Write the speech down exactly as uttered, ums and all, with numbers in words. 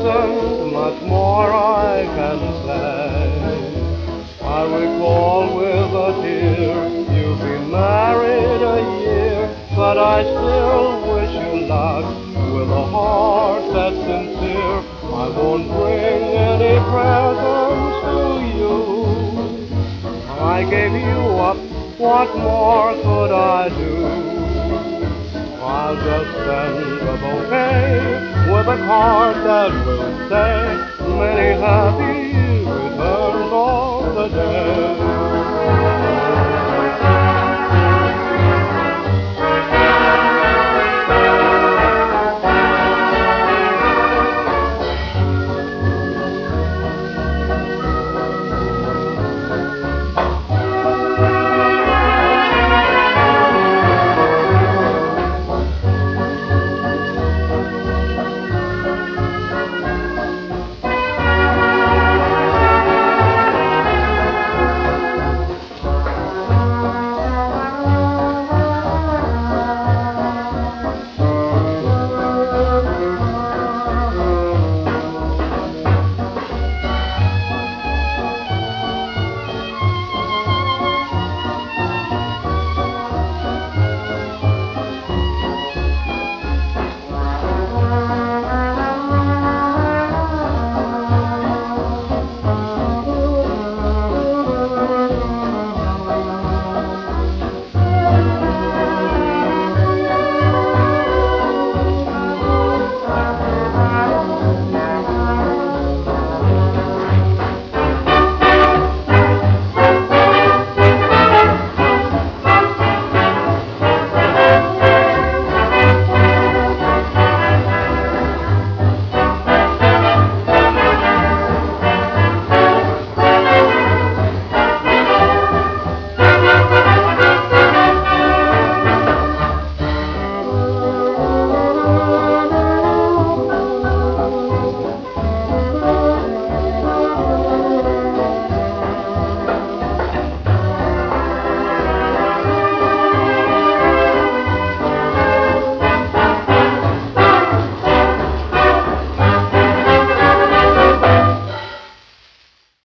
pleasant, much more I can say. I recall with a tear, you've been married a year, but I still wish you luck with a heart that's sincere. I won't bring any presents to you. I gave you up, what more could I do? I'll just send a bouquet with a card that will say many happy